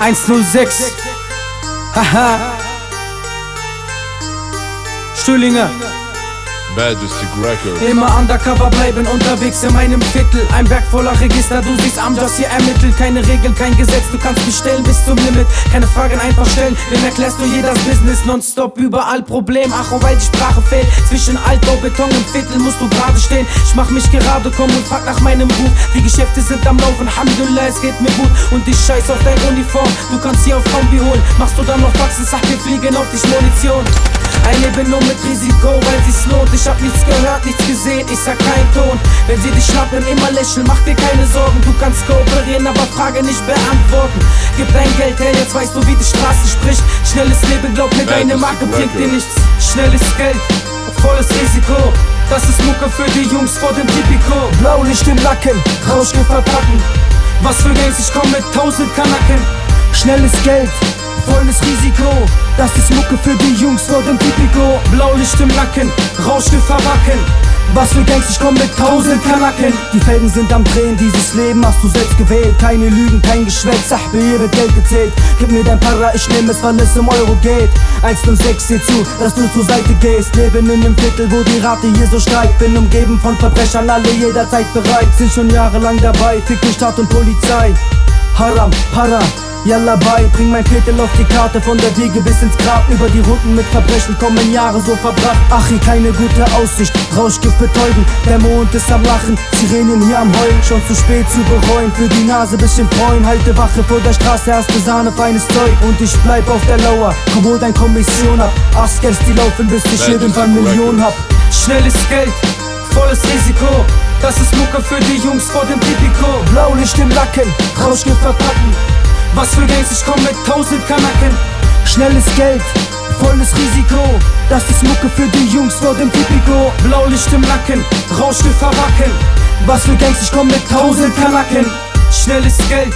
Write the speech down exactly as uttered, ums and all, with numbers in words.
eins null sechs. Haha. Stühlinger. Immer undercover bleiben, unterwegs in meinem Viertel. Ein Berg voller Register, du siehst Amjas hier ermittelt. Keine Regeln, kein Gesetz, du kannst mich stellen bis zum Limit. Keine Fragen einfach stellen, wem erklärst du hier das Business? Nonstop, überall Problem, ach und weil die Sprache fehlt. Zwischen Altbau, Beton und Viertel musst du gerade stehen. Ich mach mich gerade, komm und frag nach meinem Ruf. Die Geschäfte sind am Laufen, Hamidullah, es geht mir gut. Und ich scheiß auf deine Uniform, du kannst hier auf Kombi holen. Machst du dann noch Faxen, sag wir fliegen auf dich Munition. Ein Leben nur mit Risiko, weil sich's lohnt. Ich hab nichts gehört, nichts gesehen, ich sag keinen Ton. Wenn sie dich schnappen, immer lächeln, mach dir keine Sorgen. Du kannst kooperieren, aber Frage nicht beantworten. Gib dein Geld her, jetzt weißt du, wie die Straße spricht. Schnelles Leben, glaub mir, deine Marke bringt dir nichts. Schnelles Geld, volles Risiko. Das ist Mucke für die Jungs vor dem Tipico. Blaulicht im Nacken, Rauschgift verpacken. Was für Gangs, ich komm mit tausend Kanaken. Schnelles Geld, volles Risiko. Das ist Mucke für die Jungs vor dem Tipico. Blaulicht im Nacken, Rauschgift verpacken. Was für Gangs, ich komm mit tausend Kanaken. Die Felgen sind am Drehen, dieses Leben hast du selbst gewählt. Keine Lügen, kein Geschwätz, Sahbe, hier wird Geld gezählt. Gib mir dein Para, ich nehm es, weil es um Euro geht. eins null sechs, seh zu, dass du zur Seite gehst. Leben in dem Viertel, wo die Rate hier so steigt. Bin umgeben von Verbrechern, alle jederzeit bereit. Sind schon jahrelang dabei, fick die Staat und Polizei. Haram, Para, Yalla bei, bring mein Viertel auf die Karte. Von der Wiege bis ins Grab, über die Runden mit Verbrechen kommen Jahre so verbracht. Ach, hier keine gute Aussicht, Rauschgift betäuben. Der Mond ist am Lachen, Sirenen hier am Heulen. Schon zu spät zu bereuen, für die Nase bisschen freuen. Halte Wache vor der Straße, erste Sahne, feines Zeug. Und ich bleib auf der Lauer, komm hol dein Kommission ab. Askers, die laufen, bis ich irgendwann Millionen hab. Schnelles Geld, volles Risiko. Das ist Mucke für die Jungs vor dem Tipico. Blaulicht im Nacken, Rauschgift verpacken. Was für Gangs, ich komm mit tausend Kanaken. Schnelles Geld, volles Risiko. Das ist Mucke für die Jungs vor dem Tipico. Blaulicht im Nacken, Rauschgift verpacken. Was für Gangs, ich komm mit tausend Kanaken. Schnelles Geld.